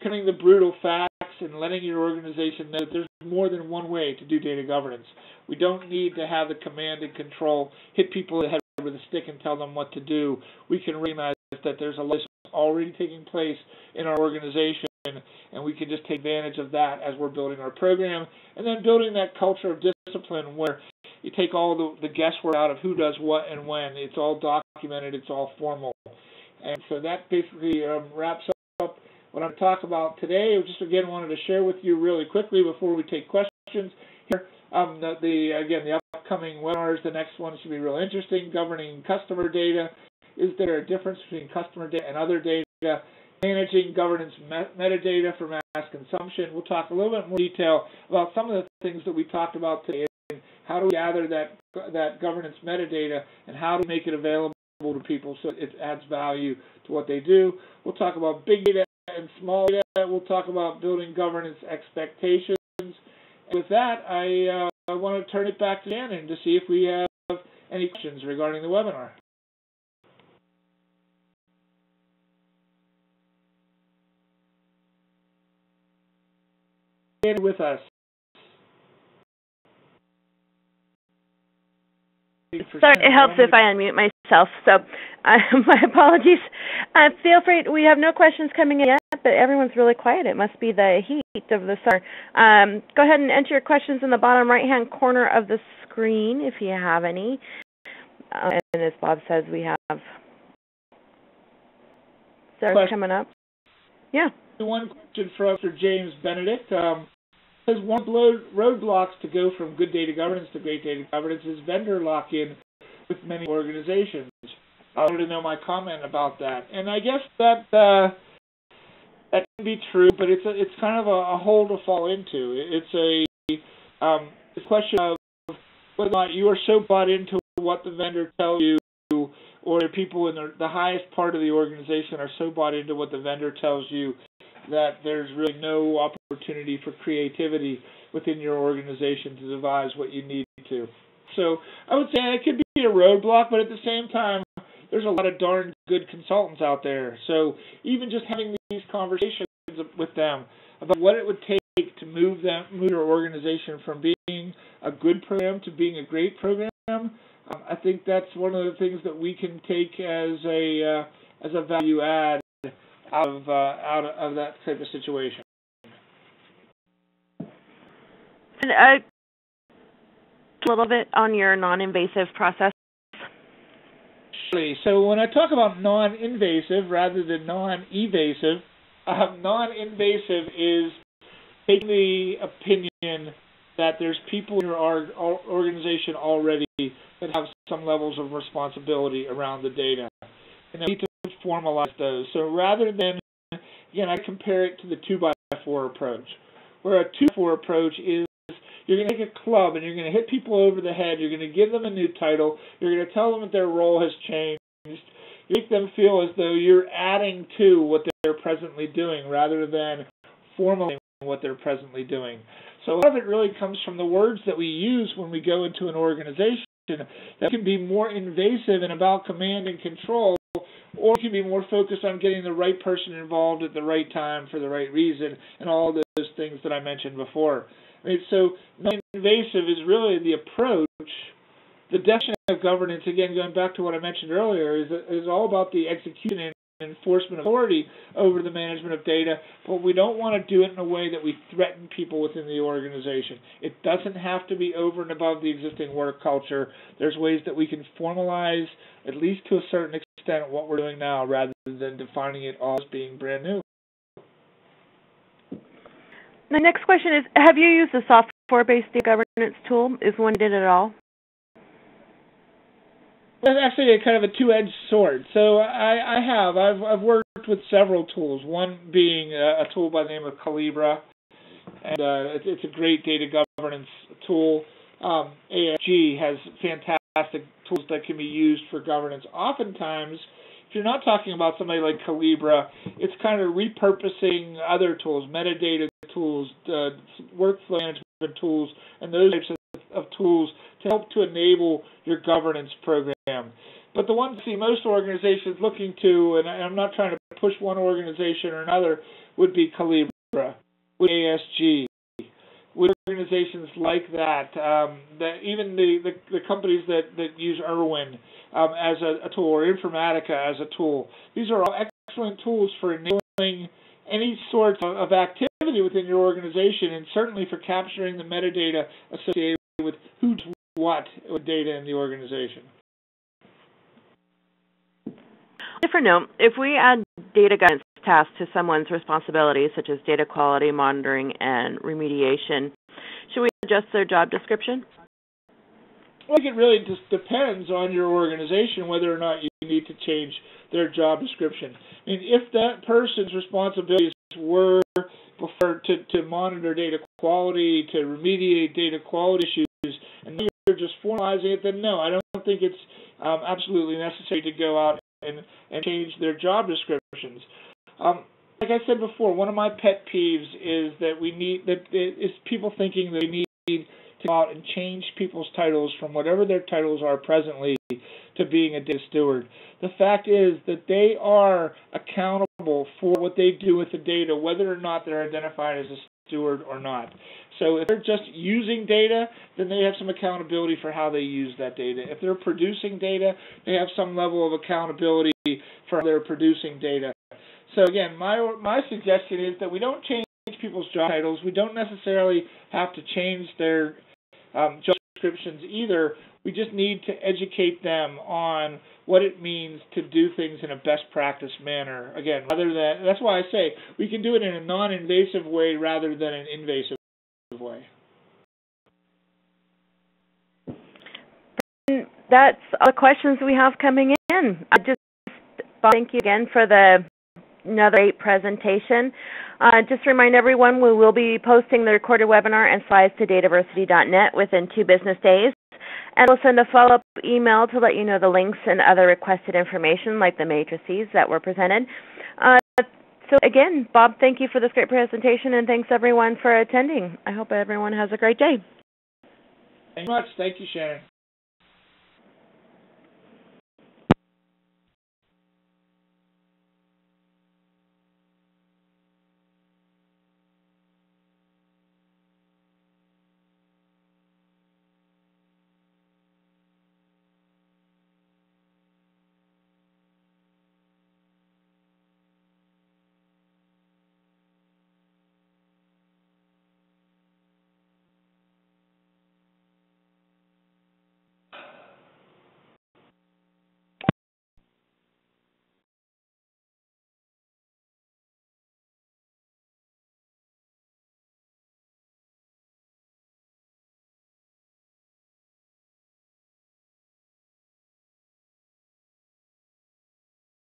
Cutting the brutal facts and letting your organization know that there's more than one way to do data governance. We don't need to have the command and control, hit people in the head with a stick and tell them what to do. We can recognize that there's a lot already taking place in our organization, and we can just take advantage of that as we're building our program. And then building that culture of discipline where you take all the guesswork out of who does what and when. It's all documented. It's all formal. And so that basically wraps up what I'm going to talk about today. I just, again, wanted to share with you really quickly before we take questions here. Again, the upcoming webinars. The next one should be real interesting, governing customer data. Is there a difference between customer data and other data? Managing governance metadata for mass consumption. We'll talk a little bit more detail about some of the things that we talked about today. How do we gather that governance metadata, and how do we make it available to people so it adds value to what they do? We'll talk about big data and small data. We'll talk about building governance expectations. And with that, I want to turn it back to Shannon to see if we have any questions regarding the webinar. With us sorry, it helps if I unmute myself, so my apologies. Feel free, we have no questions coming in yet, but everyone's really quiet. It must be the heat of the summer. Go ahead and enter your questions in the bottom right hand corner of the screen if you have any, and as Bob says, we have Sarah coming up. Yeah, one question from Dr. James Benedict. Says one of the roadblocks to go from good data governance to great data governance is vendor lock-in with many organizations. I wanted to know my comment about that, and I guess that that can be true, but it's kind of a hole to fall into. It's a question of whether or not you are so bought into what the vendor tells you, or the people in the highest part of the organization are so bought into what the vendor tells you that there's really no opportunity for creativity within your organization to devise what you need to. So I would say it could be a roadblock, but at the same time, there's a lot of darn good consultants out there. So even just having these conversations with them about what it would take to move your organization from being a good program to being a great program, I think that's one of the things that we can take as a value add out of that type of situation. And a little bit on your non-invasive process. So when I talk about non-invasive rather than non-evasive, non-invasive is taking the opinion that there's people in your organization already that have some levels of responsibility around the data, and we need to formalize those. So rather than, again, I compare it to the 2x4 approach, where a 2x4 approach is you're going to take a club and you're going to hit people over the head, you're going to give them a new title, you're going to tell them that their role has changed, you make them feel as though you're adding to what they're presently doing rather than formalizing what they're presently doing. So a lot of it really comes from the words that we use when we go into an organization that can be more invasive and about command and control, or it can be more focused on getting the right person involved at the right time for the right reason and all those things that I mentioned before. I mean, so non-invasive is really the approach. The definition of governance, again, going back to what I mentioned earlier, is all about the execution and enforcement authority over the management of data, but we don't want to do it in a way that we threaten people within the organization. It doesn't have to be over and above the existing work culture. There's ways that we can formalize, at least to a certain extent, what we're doing now rather than defining it all as being brand new. The next question is, have you used a software-based governance tool? Is one did at all? That's actually a kind of a two-edged sword. So I have. I've worked with several tools, one being a tool by the name of Calibra, and it's a great data governance tool. ASG has fantastic tools that can be used for governance. Oftentimes, if you're not talking about somebody like Calibra, it's kind of repurposing other tools, metadata tools, workflow management tools, and those types of tools to help to enable your governance program. But the one thing most organizations looking to, and I'm not trying to push one organization or another, would be Calibra, with ASG, with organizations like that. Even the companies that use Erwin as a tool, or Informatica as a tool, these are all excellent tools for enabling any sort of activity within your organization, and certainly for capturing the metadata associated with who does what with data in the organization. Different note, if we add data governance tasks to someone's responsibilities, such as data quality monitoring and remediation, should we adjust their job description? I think it really just depends on your organization whether or not you need to change their job description. I mean, if that person's responsibilities were before to monitor data quality, to remediate data quality issues, and you're just formalizing it, then no, I don't think it's absolutely necessary to go out and change their job descriptions. Like I said before, one of my pet peeves is that people thinking that we need to go out and change people's titles from whatever their titles are presently to being a data steward. The fact is that they are accountable for what they do with the data, whether or not they're identified as a steward or not. So if they're just using data, then they have some accountability for how they use that data. If they're producing data, they have some level of accountability for how they're producing data. So again, my suggestion is that we don't change people's job titles. We don't necessarily have to change their job descriptions either. We just need to educate them on what it means to do things in a best practice manner. Again, that's why I say we can do it in a non-invasive way rather than an invasive way. That's all the questions we have coming in. I just thank you again for another great presentation. Just remind everyone we will be posting the recorded webinar and slides to dataversity.net within 2 business days. And we'll send a follow-up email to let you know the links and other requested information like the matrices that were presented. So again, Bob, thank you for this great presentation, and thanks everyone for attending. I hope everyone has a great day. Thank you much. Thank you, Shannon.